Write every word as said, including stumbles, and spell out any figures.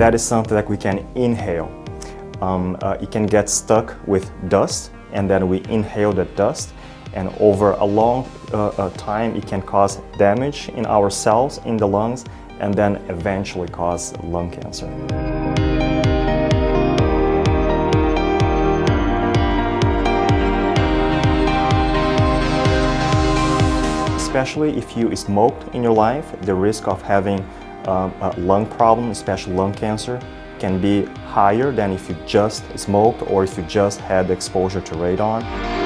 that is something that we can inhale. Um, uh, it can get stuck with dust, and then we inhale the dust, and over a long uh, uh, time it can cause damage in our cells, in the lungs, and then eventually cause lung cancer. Especially if you smoked in your life, the risk of having um, a lung problem, especially lung cancer, can be higher than if you just smoked or if you just had exposure to radon.